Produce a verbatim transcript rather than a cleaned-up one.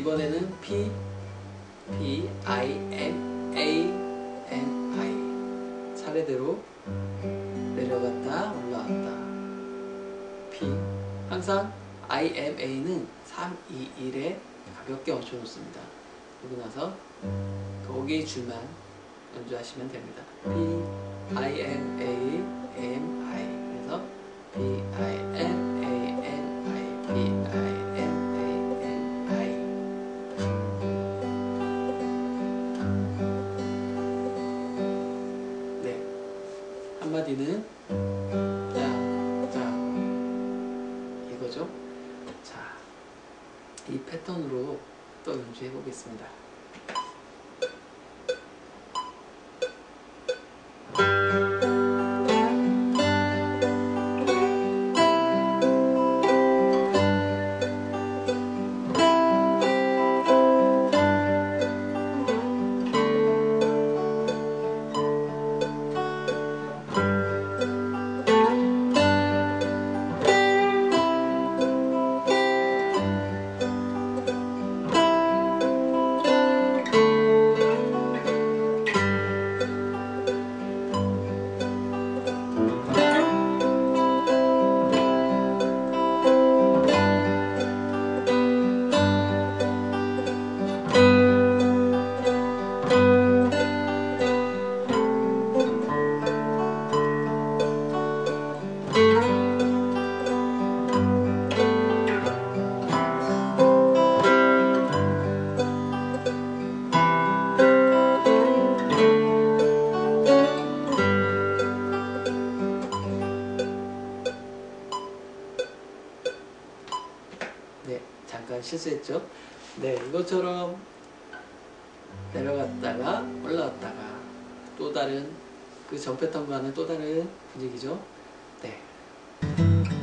이번에는 P, P, I, M, A, N, I 차례대로 내려갔다 올라왔다. P 항상 I, M, A는 삼, 이, 일에 가볍게 얹혀놓습니다. 그리고 나서 거기 줄만 연주하시면 됩니다. P, I, M, A, M, I 그래서 P, I, M, A, N, I, P, I, M, 한마디는 자, 자 이거죠. 자, 이 패턴으로 또 연주해 보겠습니다. 실수했죠? 네, 이것처럼 내려갔다가 올라왔다가 또 다른 그 전 패턴과는 또 다른 분위기죠? 네.